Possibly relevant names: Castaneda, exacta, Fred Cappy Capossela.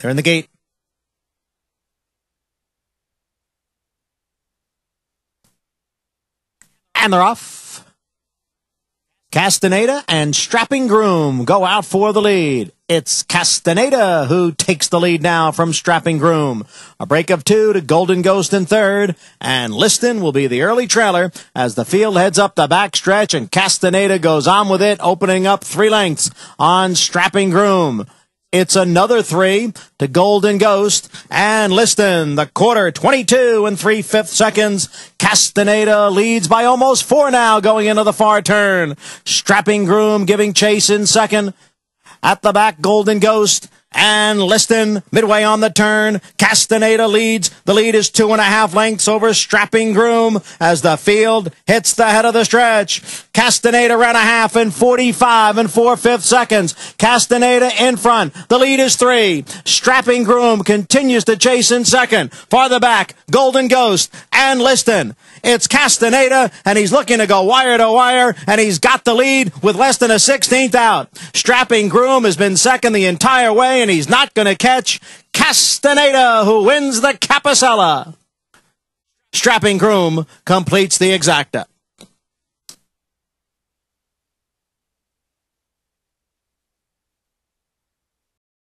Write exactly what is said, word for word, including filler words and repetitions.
They're in the gate. And they're off. Castaneda and Strapping Groom go out for the lead. It's Castaneda who takes the lead now from Strapping Groom. A break of two to Golden Ghost in third, and Liston will be the early trailer as the field heads up the backstretch, and Castaneda goes on with it, opening up three lengths on Strapping Groom. It's another three to Golden Ghost and Liston. The quarter, twenty-two and three-fifths seconds. Castaneda leads by almost four now going into the far turn. Strapping Groom giving chase in second. At the back, Golden Ghost and Liston midway on the turn. Castaneda leads. The lead is two and a half lengths over Strapping Groom as the field hits the head of the stretch. Castaneda ran a half in forty-five and four-fifths seconds. Castaneda in front. The lead is three. Strapping Groom continues to chase in second. Farther back, Golden Ghost and Liston. It's Castaneda, and he's looking to go wire to wire, and he's got the lead with less than a sixteenth out. Strapping Groom has been second the entire way, and he's not going to catch Castaneda, who wins the Capossela. Strapping Groom completes the exacta.